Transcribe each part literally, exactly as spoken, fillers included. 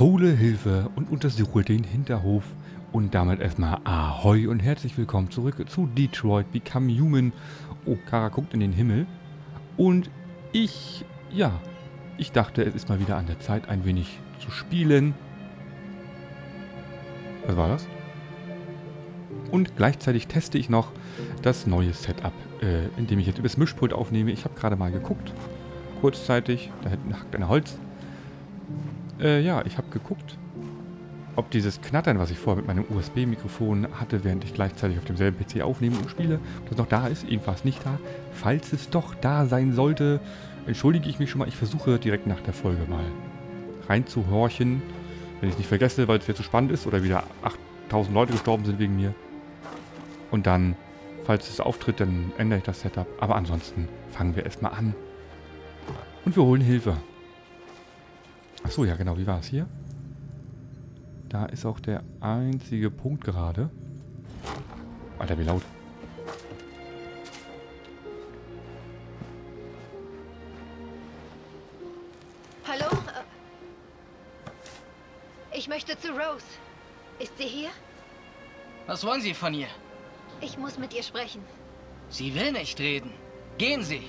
Hole Hilfe und untersuche den Hinterhof. Und damit erstmal Ahoi und herzlich willkommen zurück zu Detroit Become Human. Oh, Kara guckt in den Himmel. Und ich, ja, ich dachte, es ist mal wieder an der Zeit, ein wenig zu spielen. Was war das? Und gleichzeitig teste ich noch das neue Setup, äh, indem ich jetzt übers Mischpult aufnehme. Ich habe gerade mal geguckt, kurzzeitig, da hinten hackt ein Holz. Äh, ja, ich habe geguckt, ob dieses Knattern, was ich vorher mit meinem U S B-Mikrofon hatte, während ich gleichzeitig auf demselben P C aufnehme und spiele, ob das noch da ist, jedenfalls nicht da. Falls es doch da sein sollte, entschuldige ich mich schon mal, ich versuche direkt nach der Folge mal reinzuhorchen, wenn ich es nicht vergesse, weil es wieder zu spannend ist oder wieder achttausend Leute gestorben sind wegen mir. Und dann, falls es auftritt, dann ändere ich das Setup. Aber ansonsten fangen wir erstmal an. Und wir holen Hilfe. Achso, ja genau, wie war es hier? Da ist auch der einzige Punkt gerade. Alter, wie laut. Hallo? Ich möchte zu Rose. Ist sie hier? Was wollen Sie von ihr? Ich muss mit ihr sprechen. Sie will nicht reden. Gehen Sie.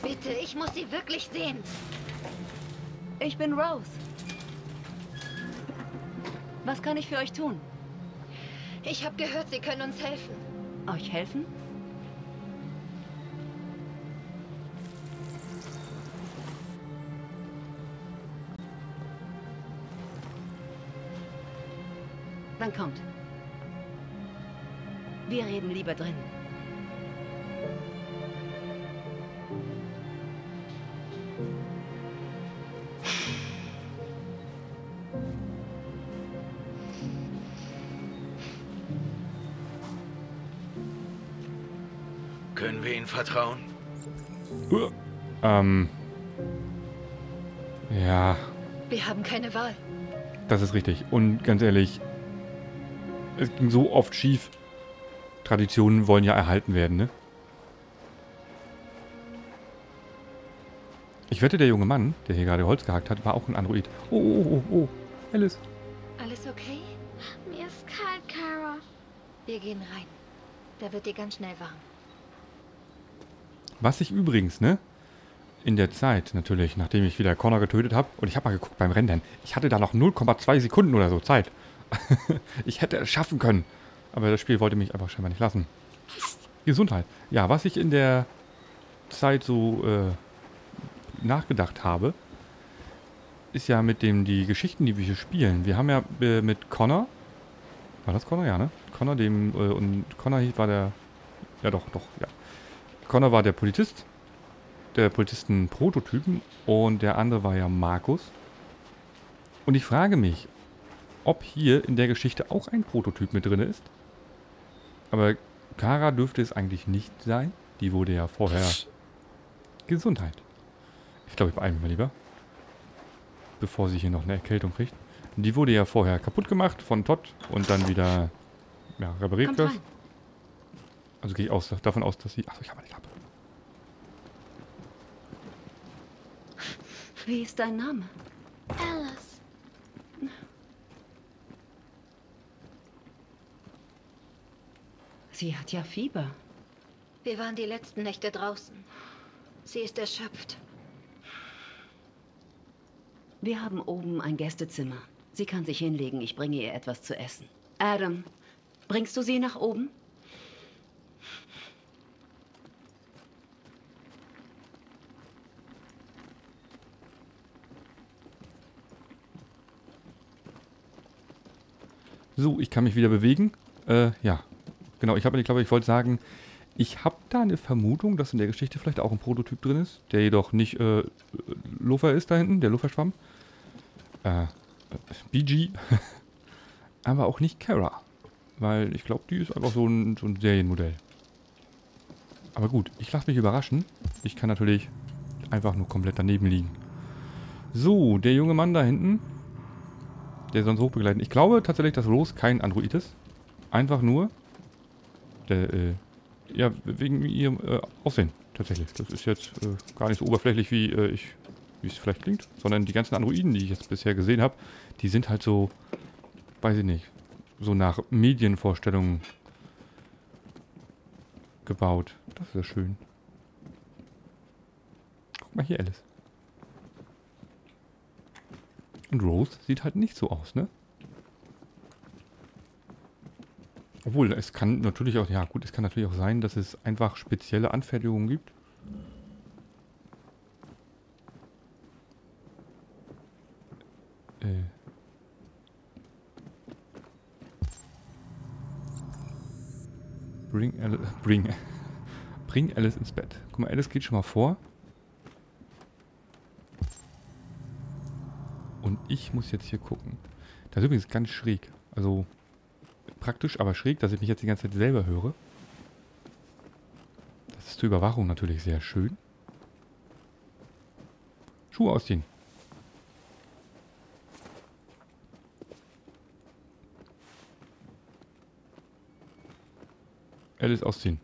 Bitte, ich muss sie wirklich sehen. Ich bin Rose. Was kann ich für euch tun? Ich habe gehört, Sie können uns helfen. Euch helfen? Dann kommt. Wir reden lieber drin. Können wir Ihnen vertrauen? Uh, ähm. Ja. Wir haben keine Wahl. Das ist richtig. Und ganz ehrlich, es ging so oft schief. Traditionen wollen ja erhalten werden, ne? Ich wette, der junge Mann, der hier gerade Holz gehackt hat, war auch ein Android. Oh, oh, oh, oh. Alice. Alles okay? Mir ist kalt, Kara. Wir gehen rein. Da wird dir ganz schnell warm. Was ich übrigens, ne? In der Zeit natürlich, nachdem ich wieder Connor getötet habe. Und ich habe mal geguckt beim Rendern. Ich hatte da noch null Komma zwei Sekunden oder so Zeit. Ich hätte es schaffen können. Aber das Spiel wollte mich einfach scheinbar nicht lassen. Gesundheit. Ja, was ich in der Zeit so äh, nachgedacht habe, ist ja mit dem die Geschichten, die wir hier spielen. Wir haben ja äh, mit Connor. War das Connor? Ja, ne? Connor, dem. Äh, und Connor war der. Ja, doch, doch, ja. Connor war der Polizist. Der Polizisten-Prototypen. Und der andere war ja Markus. Und ich frage mich, ob hier in der Geschichte auch ein Prototyp mit drin ist. Aber Kara dürfte es eigentlich nicht sein. Die wurde ja vorher... Gesundheit. Ich glaube, ich beeile mich mal lieber. Bevor sie hier noch eine Erkältung kriegt. Die wurde ja vorher kaputt gemacht von Todd und dann wieder ja, repariert. Also gehe ich aus, davon aus, dass sie... Achso, ich habe eine Klappe. Wie ist dein Name? Alice. Sie hat ja Fieber. Wir waren die letzten Nächte draußen. Sie ist erschöpft. Wir haben oben ein Gästezimmer. Sie kann sich hinlegen. Ich bringe ihr etwas zu essen. Adam, bringst du sie nach oben? So, ich kann mich wieder bewegen. Äh, ja. Genau, ich habe, ich glaube, ich wollte sagen, ich habe da eine Vermutung, dass in der Geschichte vielleicht auch ein Prototyp drin ist, der jedoch nicht äh, Lofer ist da hinten, der Loferschwamm. Äh, B G. Aber auch nicht Kara. Weil ich glaube, die ist einfach so ein, so ein Serienmodell. Aber gut, ich lasse mich überraschen. Ich kann natürlich einfach nur komplett daneben liegen. So, der junge Mann da hinten, der sonst hochbegleiten. Ich glaube tatsächlich, dass Rose kein Android ist. Einfach nur... Der, äh, ja, wegen ihrem äh, Aussehen, tatsächlich. Das ist jetzt äh, gar nicht so oberflächlich, wie äh, ich wie es vielleicht klingt, sondern die ganzen Androiden, die ich jetzt bisher gesehen habe, die sind halt so, weiß ich nicht, so nach Medienvorstellungen gebaut. Das ist ja schön. Guck mal hier, Alice. Und Rose sieht halt nicht so aus, ne? Obwohl, es kann natürlich auch, ja gut, es kann natürlich auch sein, dass es einfach spezielle Anfertigungen gibt. Äh. Bring Alice, bring, bring Alice ins Bett. Guck mal, Alice geht schon mal vor. Und ich muss jetzt hier gucken. Das ist übrigens ganz schräg. Also praktisch, aber schräg, dass ich mich jetzt die ganze Zeit selber höre. Das ist zur Überwachung natürlich sehr schön. Schuhe ausziehen. Alice ausziehen.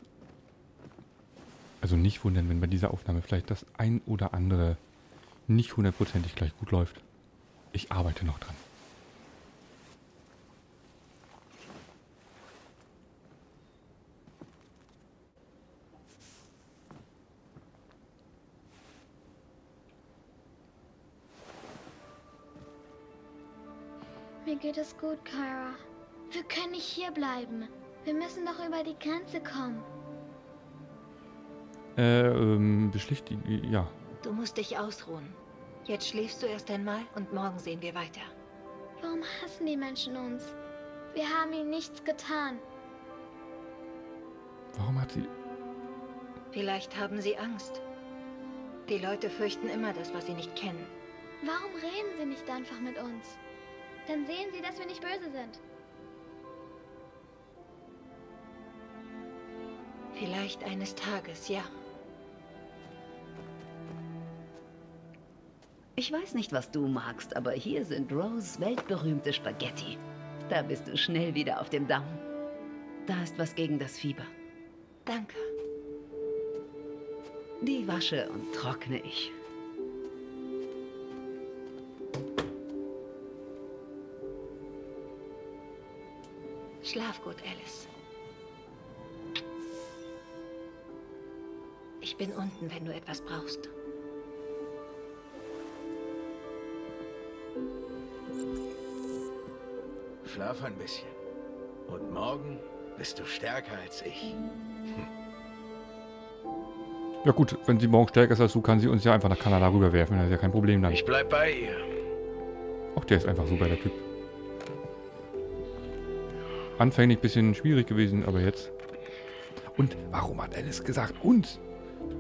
Also nicht wundern, wenn bei dieser Aufnahme vielleicht das ein oder andere nicht hundertprozentig gleich gut läuft. Ich arbeite noch dran. Mir geht es gut, Kara. Wir können nicht hier bleiben. Wir müssen doch über die Grenze kommen. Äh, ähm, beschlichtig, ja. Du musst dich ausruhen. Jetzt schläfst du erst einmal und morgen sehen wir weiter. Warum hassen die Menschen uns? Wir haben ihnen nichts getan. Warum hat sie... Vielleicht haben sie Angst. Die Leute fürchten immer das, was sie nicht kennen. Warum reden sie nicht einfach mit uns? Dann sehen sie, dass wir nicht böse sind. Vielleicht eines Tages, ja. Ich weiß nicht, was du magst, aber hier sind Rose weltberühmte Spaghetti. Da bist du schnell wieder auf dem Damm. Da ist was gegen das Fieber. Danke. Die wasche und trockne ich. Schlaf gut, Alice. Ich bin unten, wenn du etwas brauchst. Schlaf ein bisschen. Und morgen bist du stärker als ich. Hm. Ja gut, wenn sie morgen stärker ist als du, kann sie uns ja einfach nach Kanada rüberwerfen. Das ist ja kein Problem dann. Ich bleib bei ihr. Auch der ist einfach super, der Typ. Anfänglich ein bisschen schwierig gewesen, aber jetzt. Und warum hat Alice gesagt, uns?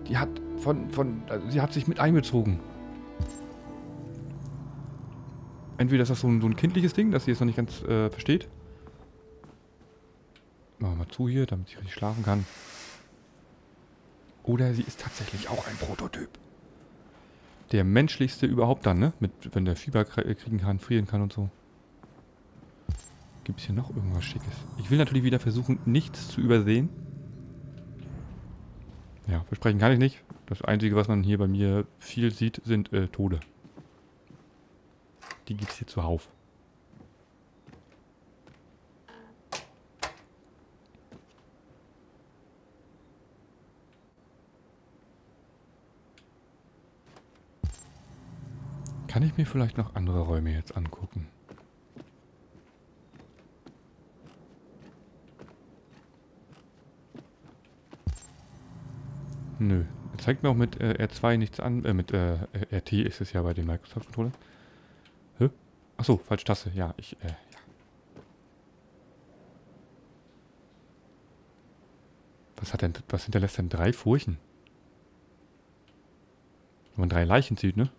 Die hat von, von, also sie hat sich mit einbezogen. Entweder ist das so ein, so ein kindliches Ding, dass sie es noch nicht ganz äh, versteht. Machen wir mal zu hier, damit sie richtig schlafen kann. Oder sie ist tatsächlich auch ein Prototyp. Der menschlichste überhaupt dann, ne? Mit, wenn der Fieber kriegen kann, frieren kann und so. Gibt es hier noch irgendwas Schickes? Ich will natürlich wieder versuchen, nichts zu übersehen. Ja, versprechen kann ich nicht. Das Einzige, was man hier bei mir viel sieht, sind äh, Tode. Die gibt es hier zuhauf. Kann ich mir vielleicht noch andere Räume jetzt angucken? Nö. Er zeigt mir auch mit äh, R zwei nichts an. Äh, mit äh, R T ist es ja bei dem Microsoft-Controller. Hä? Achso, falsche Taste. Ja, ich, äh, ja. Was hat denn, was hinterlässt denn drei Furchen? Wenn man drei Leichen zieht, ne?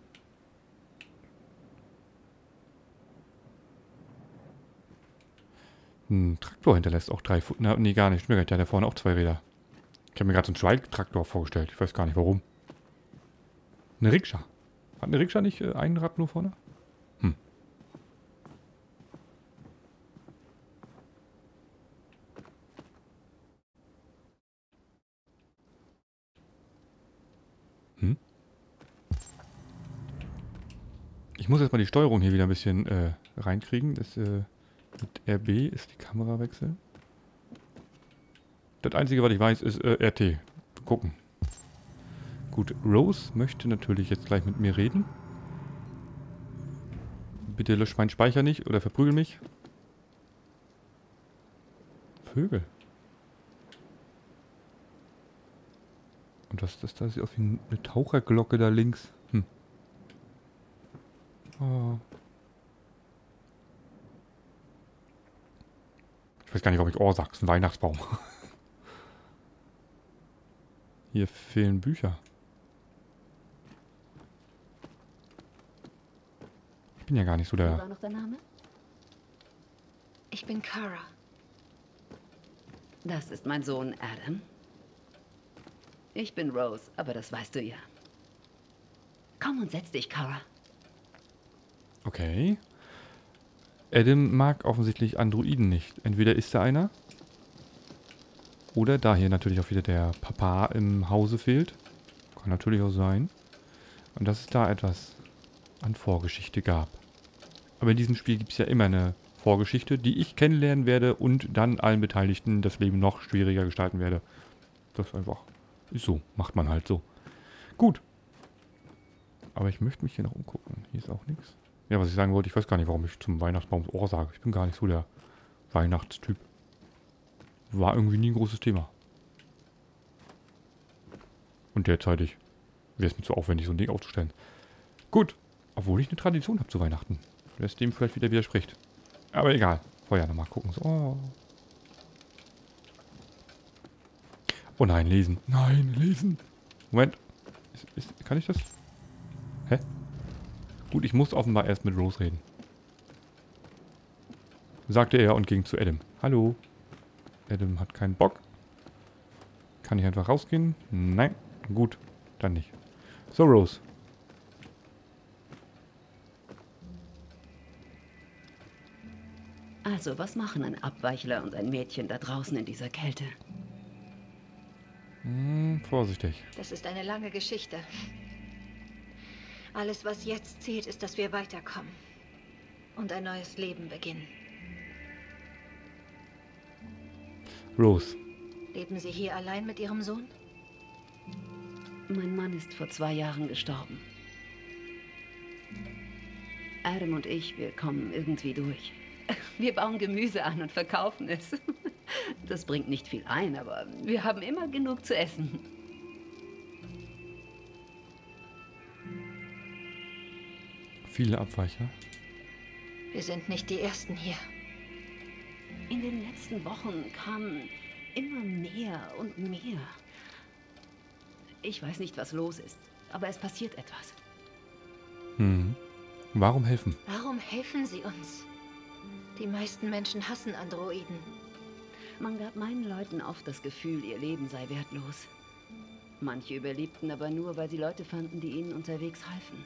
Ein Traktor hinterlässt auch drei Furchen. Nee, gar nicht. Stimmt gar nicht. Der hat ja vorne auch zwei Räder. Ich habe mir gerade so einen Schwalbtraktor vorgestellt. Ich weiß gar nicht, warum. Eine Rikscha. Hat eine Rikscha nicht äh, ein Rad nur vorne? Hm. Hm? Ich muss jetzt mal die Steuerung hier wieder ein bisschen äh, reinkriegen. Das, äh, mit R B ist die Kamerawechsel. Das Einzige, was ich weiß, ist äh, R T. Gucken. Gut, Rose möchte natürlich jetzt gleich mit mir reden. Bitte löscht meinen Speicher nicht oder verprügel mich. Vögel. Und das, das da ist auf jeden Fall eine Taucherglocke da links. Hm. Oh. Ich weiß gar nicht, warum ich Ohr sag. Ein Weihnachtsbaum. Hier fehlen Bücher. Ich bin ja gar nicht so der... Wie war noch der Name? Ich bin Kara. Das ist mein Sohn Adam. Ich bin Rose, aber das weißt du ja. Komm und setz dich, Kara. Okay. Adam mag offensichtlich Androiden nicht. Entweder ist da einer. Oder da hier natürlich auch wieder der Papa im Hause fehlt. Kann natürlich auch sein. Und dass es da etwas an Vorgeschichte gab. Aber in diesem Spiel gibt es ja immer eine Vorgeschichte, die ich kennenlernen werde und dann allen Beteiligten das Leben noch schwieriger gestalten werde. Das einfach ist so. Macht man halt so. Gut. Aber ich möchte mich hier noch umgucken. Hier ist auch nichts. Ja, was ich sagen wollte, ich weiß gar nicht, warum ich zum Weihnachtsbaum das Ohr sage. Ich bin gar nicht so der Weihnachtstyp. War irgendwie nie ein großes Thema. Und derzeitig wäre es mir zu aufwendig, so ein Ding aufzustellen. Gut. Obwohl ich eine Tradition habe zu Weihnachten. Das dem vielleicht wieder widerspricht. Aber egal. Vorher nochmal gucken. So, oh. Oh nein, lesen. Nein, lesen. Moment. Ist, ist, kann ich das? Hä? Gut, ich muss offenbar erst mit Rose reden. Sagte er und ging zu Adam. Hallo. Adam hat keinen Bock. Kann ich einfach rausgehen? Nein. Gut, dann nicht. So, Rose. Also, was machen ein Abweichler und ein Mädchen da draußen in dieser Kälte? Hm, vorsichtig. Das ist eine lange Geschichte. Alles, was jetzt zählt, ist, dass wir weiterkommen. Und ein neues Leben beginnen. Rose. Leben Sie hier allein mit Ihrem Sohn? Mein Mann ist vor zwei Jahren gestorben. Adam und ich, wir kommen irgendwie durch. Wir bauen Gemüse an und verkaufen es. Das bringt nicht viel ein, aber wir haben immer genug zu essen. Viele Abweicher. Wir sind nicht die Ersten hier. In den letzten Wochen kamen immer mehr und mehr. Ich weiß nicht, was los ist, aber es passiert etwas. Hm. Warum helfen? Warum helfen Sie uns? Die meisten Menschen hassen Androiden. Man gab meinen Leuten oft das Gefühl, ihr Leben sei wertlos. Manche überlebten aber nur, weil sie Leute fanden, die ihnen unterwegs halfen.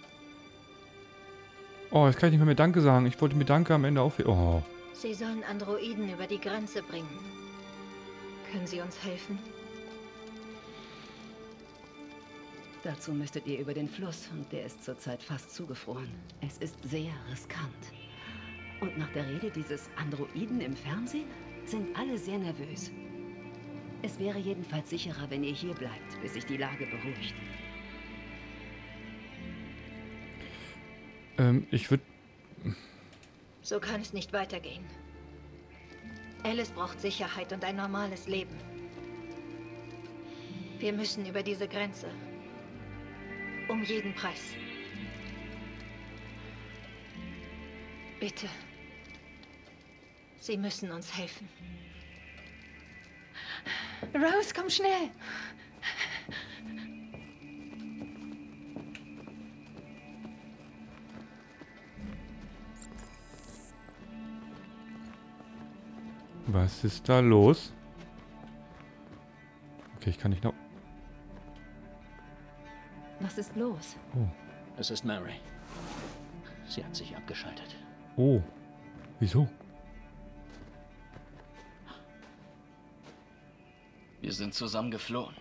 Oh, jetzt kann ich nicht mehr, mehr Danke sagen. Ich wollte mir Danke am Ende aufheben. Oh. Sie sollen Androiden über die Grenze bringen. Können Sie uns helfen? Dazu müsstet ihr über den Fluss und der ist zurzeit fast zugefroren. Es ist sehr riskant. Und nach der Rede dieses Androiden im Fernsehen sind alle sehr nervös. Es wäre jedenfalls sicherer, wenn ihr hier bleibt, bis sich die Lage beruhigt. Ähm, ich würde... So kann es nicht weitergehen. Alice braucht Sicherheit und ein normales Leben. Wir müssen über diese Grenze. Um jeden Preis. Bitte. Sie müssen uns helfen. Rose, komm schnell! Was ist da los? Okay, ich kann nicht noch. Was ist los? Oh. Es ist Mary. Sie hat sich abgeschaltet. Oh. Wieso? Wir sind zusammen geflohen.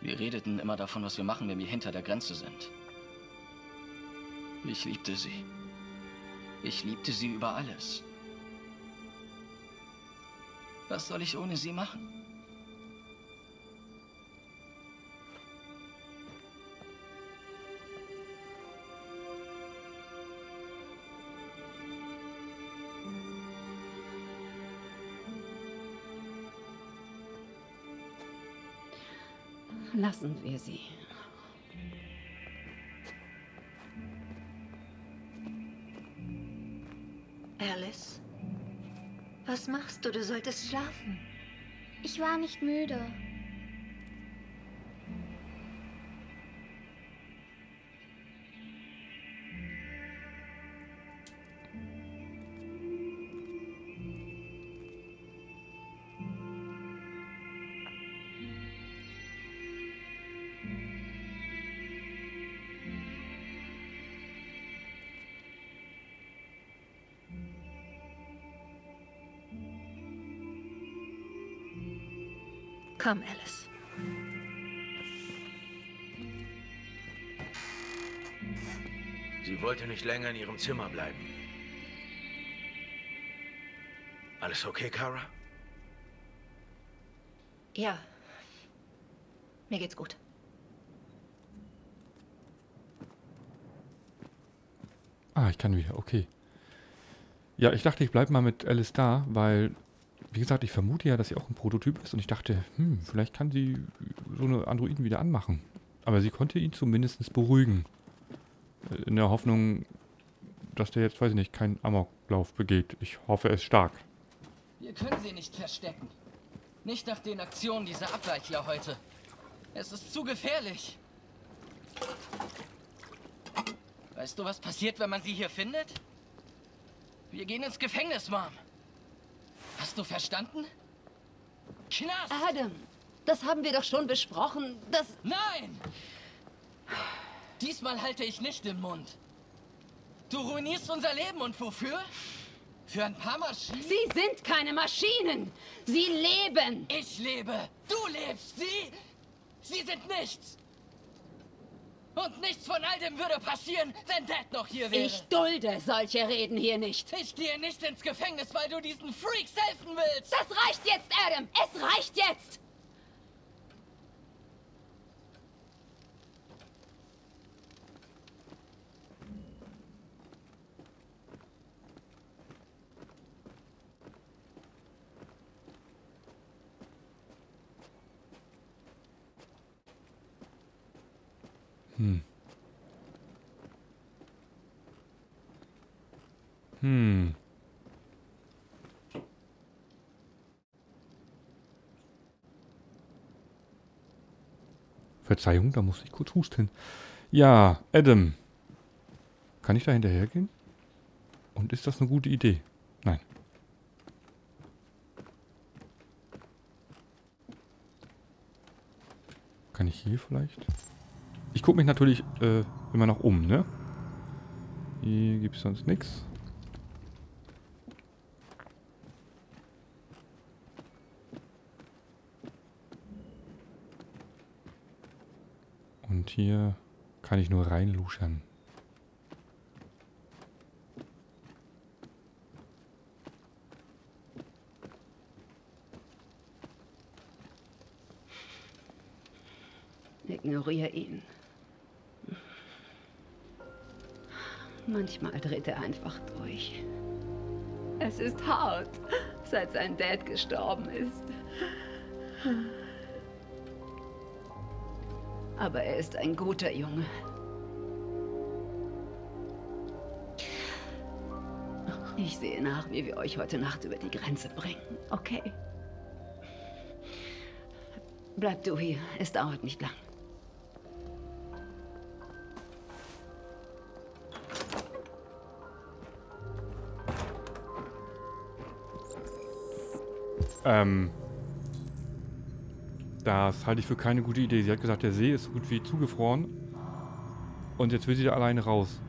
Wir redeten immer davon, was wir machen, wenn wir hinter der Grenze sind. Ich liebte sie. Ich liebte sie über alles. Was soll ich ohne sie machen? Lassen wir sie. Alice, was machst du? Du solltest schlafen. Ich war nicht müde. Komm, Alice. Sie wollte nicht länger in ihrem Zimmer bleiben. Alles okay, Kara? Ja. Mir geht's gut. Ah, ich kann wieder. Okay. Ja, ich dachte, ich bleib mal mit Alice da, weil... Wie gesagt, ich vermute ja, dass sie auch ein Prototyp ist und ich dachte, hm, vielleicht kann sie so eine Androiden wieder anmachen. Aber sie konnte ihn zumindest beruhigen. In der Hoffnung, dass der jetzt, weiß ich nicht, keinen Amoklauf begeht. Ich hoffe es stark. Wir können sie nicht verstecken. Nicht nach den Aktionen dieser Abweichler heute. Es ist zu gefährlich. Weißt du, was passiert, wenn man sie hier findet? Wir gehen ins Gefängnis, Mom. Hast du verstanden? Knast! Adam, das haben wir doch schon besprochen, das... Nein! Diesmal halte ich nicht den Mund. Du ruinierst unser Leben und wofür? Für ein paar Maschinen? Sie sind keine Maschinen! Sie leben! Ich lebe! Du lebst! Sie... Sie sind nichts! Und nichts von all dem würde passieren, wenn Dad noch hier wäre. Ich dulde solche Reden hier nicht. Ich gehe nicht ins Gefängnis, weil du diesen Freaks helfen willst. Das reicht jetzt, Adam. Es reicht jetzt. Hm. Hm. Verzeihung, da muss ich kurz husten. Ja, Adam. Kann ich da hinterhergehen? Und ist das eine gute Idee? Nein. Kann ich hier vielleicht... Ich gucke mich natürlich äh, immer noch um, ne? Hier gibt es sonst nichts. Und hier kann ich nur reinluschern. Ignoriere ihn. Manchmal dreht er einfach durch. Es ist hart, seit sein Dad gestorben ist. Aber er ist ein guter Junge. Ich sehe nach, wie wir euch heute Nacht über die Grenze bringen, okay? Bleib du hier, es dauert nicht lang. Ähm, das halte ich für keine gute Idee. Sie hat gesagt, der See ist so gut wie zugefroren. Und jetzt will sie da alleine raus.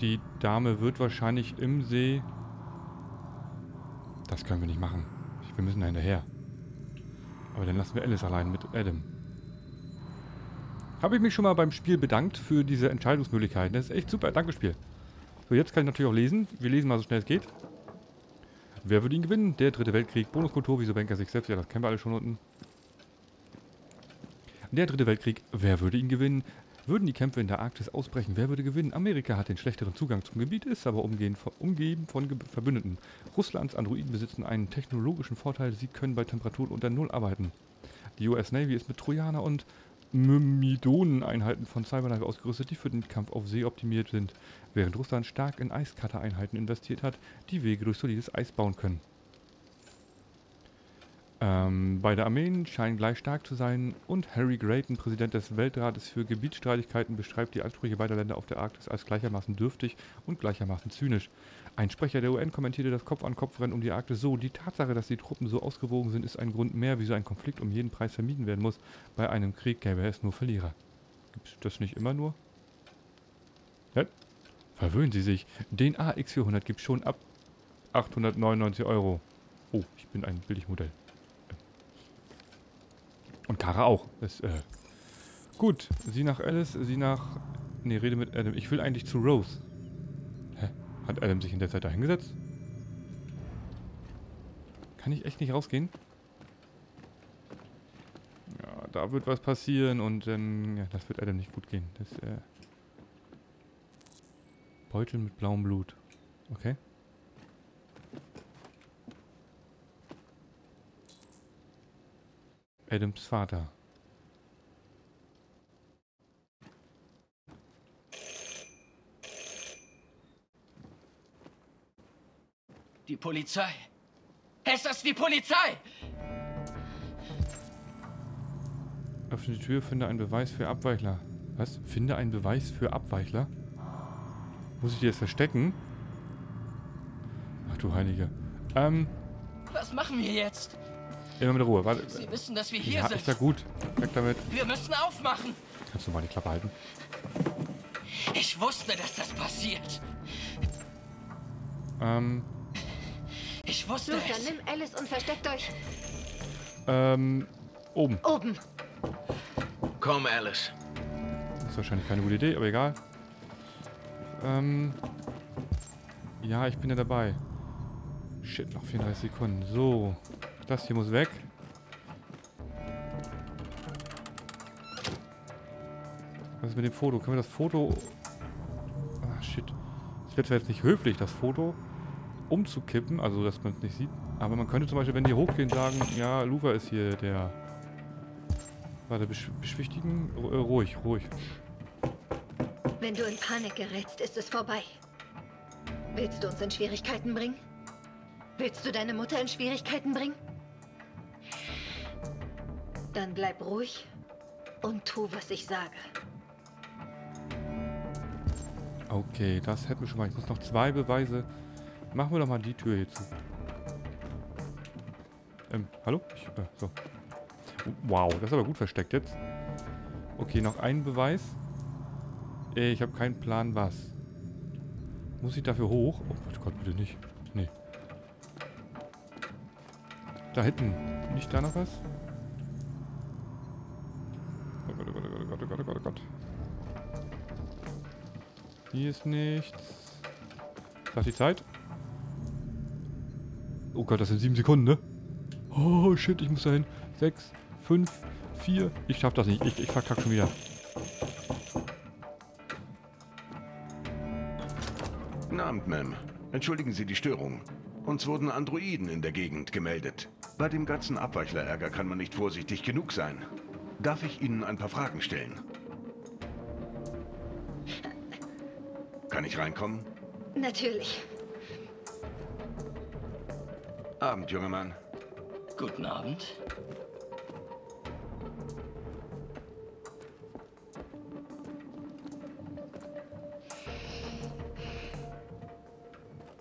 Die Dame wird wahrscheinlich im See... Das können wir nicht machen. Wir müssen da hinterher. Aber dann lassen wir Alice allein mit Adam. Habe ich mich schon mal beim Spiel bedankt für diese Entscheidungsmöglichkeiten. Das ist echt super. Danke, Spiel. So, jetzt kann ich natürlich auch lesen. Wir lesen mal so schnell es geht. Wer würde ihn gewinnen? Der dritte Weltkrieg. Bonuskultur, wieso Banker sich selbst? Ja, das kennen wir alle schon unten. Der dritte Weltkrieg. Wer würde ihn gewinnen? Würden die Kämpfe in der Arktis ausbrechen? Wer würde gewinnen? Amerika hat den schlechteren Zugang zum Gebiet, ist aber umgehend, umgeben von Ge Verbündeten. Russlands Androiden besitzen einen technologischen Vorteil. Sie können bei Temperaturen unter Null arbeiten. Die U S Navy ist mit Trojaner und Myrmidone-Einheiten von Cybernetic ausgerüstet, die für den Kampf auf See optimiert sind, während Russland stark in Eiskatter-Einheiten investiert hat, die Wege durch solides Eis bauen können. Ähm, beide Armeen scheinen gleich stark zu sein und Harry Grayton, Präsident des Weltrates für Gebietsstreitigkeiten, beschreibt die Ansprüche beider Länder auf der Arktis als gleichermaßen dürftig und gleichermaßen zynisch. Ein Sprecher der U N kommentierte das Kopf-an-Kopf-Rennen um die Arktis so: Die Tatsache, dass die Truppen so ausgewogen sind, ist ein Grund mehr, wieso ein Konflikt um jeden Preis vermieden werden muss. Bei einem Krieg gäbe es nur Verlierer. Gibt's das nicht immer nur? Ja? Verwöhnen Sie sich. Den A X vierhundert gibt's schon ab achthundertneunundneunzig Euro. Oh, ich bin ein Billigmodell. Und Kara auch. Das, äh Gut, sie nach Alice, sie nach... Ne, rede mit Adam. Ich will eigentlich zu Rose. Hä? Hat Adam sich in der Zeit da hingesetzt? Kann ich echt nicht rausgehen? Ja, da wird was passieren und dann... Ähm, das wird Adam nicht gut gehen. Das, äh Beutel mit blauem Blut. Okay. Adams Vater. Die Polizei. Es ist die Polizei! Öffne die Tür, finde einen Beweis für Abweichler. Was? Finde einen Beweis für Abweichler? Muss ich dir das verstecken? Ach du Heilige. Ähm. Was machen wir jetzt? Immer mit Ruhe, warte. Sie wissen, dass wir hier ja, sind. Ist ja gut. Weg damit. Wir müssen aufmachen. Kannst du mal die Klappe halten? Ich wusste, dass das passiert. Ähm. Ich wusste es. Dann nimm Alice und versteckt euch. Ähm. Oben. Oben. Komm, Alice. Das ist wahrscheinlich keine gute Idee, aber egal. Ähm. Ja, ich bin ja dabei. Shit, noch vierunddreißig Sekunden. So. Das hier muss weg. Was ist mit dem Foto? Können wir das Foto... Ah, shit. Das wäre zwar jetzt nicht höflich, das Foto umzukippen, also dass man es nicht sieht. Aber man könnte zum Beispiel, wenn die hochgehen, sagen, ja, Luva ist hier der... Warte, besch beschwichtigen? R ruhig, ruhig. Wenn du in Panik gerätst, ist es vorbei. Willst du uns in Schwierigkeiten bringen? Willst du deine Mutter in Schwierigkeiten bringen? Dann bleib ruhig und tu, was ich sage. Okay, das hätten wir schon mal. Ich muss noch zwei Beweise. Machen wir doch mal die Tür hier zu. Ähm, hallo? Ich, äh, so. Wow, das ist aber gut versteckt jetzt. Okay, noch ein Beweis. Ich habe keinen Plan, was. Muss ich dafür hoch? Oh Gott, bitte nicht. Nee. Da hinten. Nicht da noch was? Oh Gott, oh Gott. Hier ist nichts. Sagt die Zeit? Oh Gott, das sind sieben Sekunden, ne? Oh shit, ich muss da hin. Sechs, fünf, vier. Ich schaff das nicht. Ich, ich verkack schon wieder. Guten Abend, Ma'am. Entschuldigen Sie die Störung. Uns wurden Androiden in der Gegend gemeldet. Bei dem ganzen Abweichlerärger kann man nicht vorsichtig genug sein. Darf ich Ihnen ein paar Fragen stellen? Kann ich reinkommen? Natürlich. Abend, junger Mann. Guten Abend.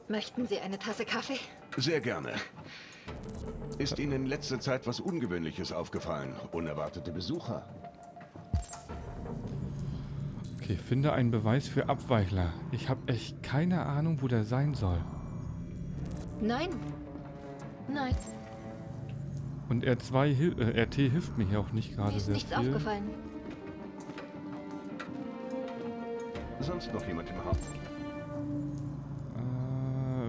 Möchten Sie eine Tasse Kaffee? Sehr gerne. Ist Ihnen in letzter Zeit was Ungewöhnliches aufgefallen? Unerwartete Besucher? Okay, finde einen Beweis für Abweichler. Ich habe echt keine Ahnung, wo der sein soll. Nein. Nein. Und R zwei, äh, R T hilft mir hier auch nicht gerade sehr viel. Mir ist nichts aufgefallen. Sonst noch jemand im Haus?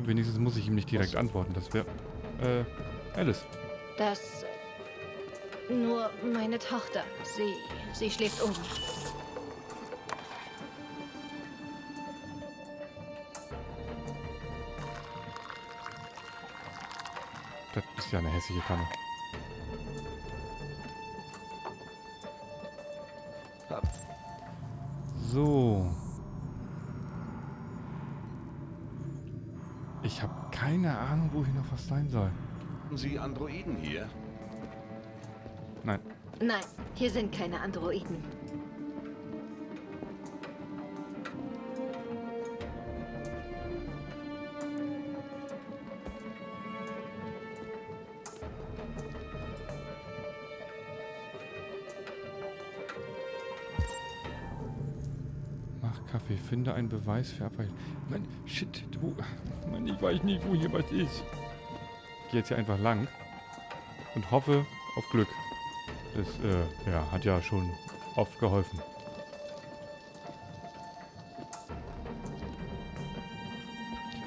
Wenigstens muss ich ihm nicht direkt antworten. Das wäre äh, Alice. Das... Nur meine Tochter. Sie... Sie schläft um. Das ist ja eine hässliche Kanne. So. Ich habe keine Ahnung, wo hier noch was sein soll. Sie Androiden hier? Nein. Nein, hier sind keine Androiden. Kaffee, finde einen Beweis für Abweichung. Mann, shit, du. Mann, ich weiß nicht, wo hier was ist. Ich gehe jetzt hier einfach lang und hoffe auf Glück. Das äh, ja, hat ja schon oft geholfen.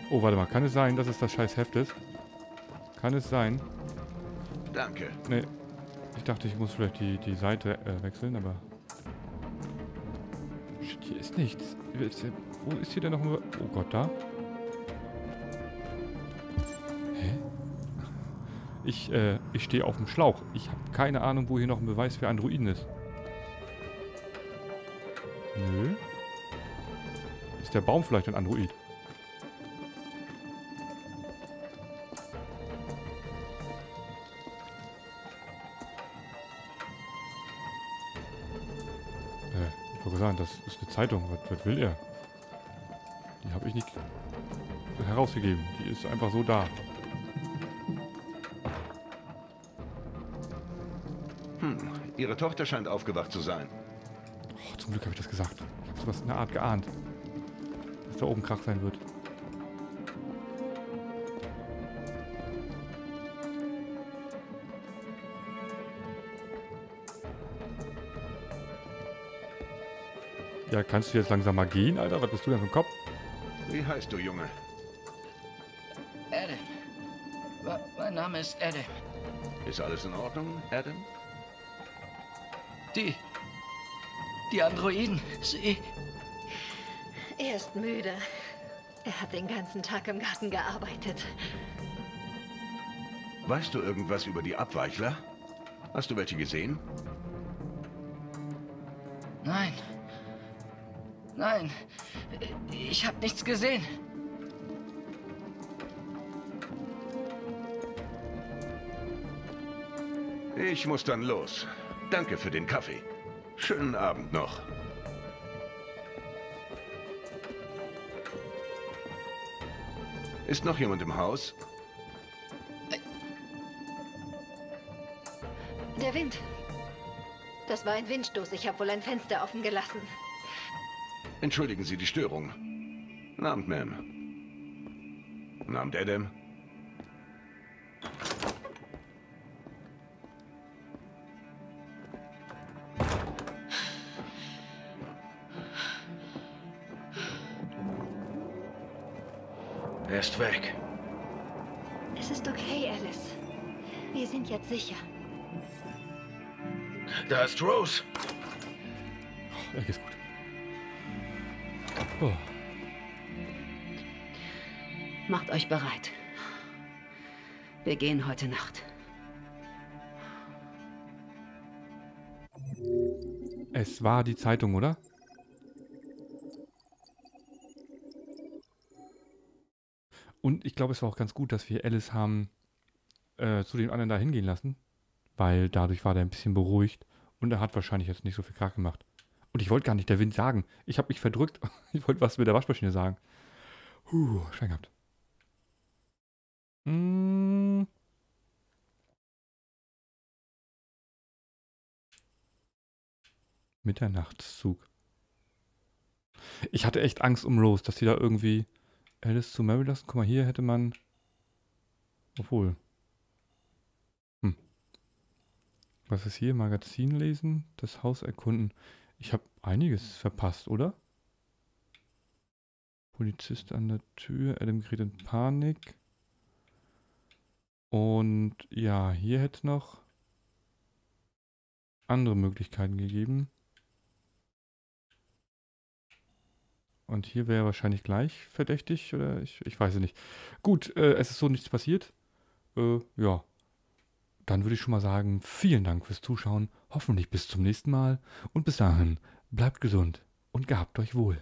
Oh, warte mal. Kann es sein, dass es das scheiß Heft ist? Kann es sein? Danke. Nee. Ich dachte, ich muss vielleicht die, die Seite äh, wechseln, aber... Hier ist nichts. Wo ist hier denn noch ein... Oh Gott, da? Hä? Ich, äh, ich stehe auf dem Schlauch. Ich habe keine Ahnung, wo hier noch ein Beweis für Androiden ist. Nö. Ist der Baum vielleicht ein Android? Das ist eine Zeitung. Was, was will er? Die habe ich nicht herausgegeben. Die ist einfach so da. Hm, Ihre Tochter scheint aufgewacht zu sein. Oh, zum Glück habe ich das gesagt. Ich habe sowas in der Art geahnt. Dass da oben Krach sein wird. Ja, kannst du jetzt langsam mal gehen, Alter? Was bist du denn für ein Kopf? Wie heißt du, Junge? Adam. Wa mein Name ist Adam. Ist alles in Ordnung, Adam? Die... Die Androiden, sie... Er ist müde. Er hat den ganzen Tag im Garten gearbeitet. Weißt du irgendwas über die Abweichler? Hast du welche gesehen? Nein. Nein, ich habe nichts gesehen. Ich muss dann los. Danke für den Kaffee. Schönen Abend noch. Ist noch jemand im Haus? Der Wind. Das war ein Windstoß. Ich habe wohl ein Fenster offen gelassen. Entschuldigen Sie die Störung. Guten Abend, Ma'am. Guten Abend, Adam. Er ist weg. Es ist okay, Alice. Wir sind jetzt sicher. Da ist Rose. Oh, er geht's gut. Oh. Macht euch bereit. Wir gehen heute Nacht. Es war die Zeitung, oder? Und ich glaube, es war auch ganz gut, dass wir Alice haben äh, zu den anderen da hingehen lassen. Weil dadurch war der ein bisschen beruhigt. Und er hat wahrscheinlich jetzt nicht so viel Krach gemacht. Und ich wollte gar nicht der Wind sagen. Ich habe mich verdrückt. Ich wollte was mit der Waschmaschine sagen. Huh, Schein gehabt. Mm. Mitternachtszug. Ich hatte echt Angst um Rose, dass sie da irgendwie Alice zu Mary lassen. Guck mal, hier hätte man... Obwohl... Hm. Was ist hier? Magazin lesen, das Haus erkunden... Ich habe einiges verpasst, oder? Polizist an der Tür. Adam gerät in Panik. Und ja, hier hätte es noch andere Möglichkeiten gegeben. Und hier wäre wahrscheinlich gleich verdächtig, oder ich, ich weiß es nicht. Gut, äh, es ist so nichts passiert. Äh, ja, dann würde ich schon mal sagen, vielen Dank fürs Zuschauen. Hoffentlich bis zum nächsten Mal. Und bis dahin, bleibt gesund und gehabt euch wohl.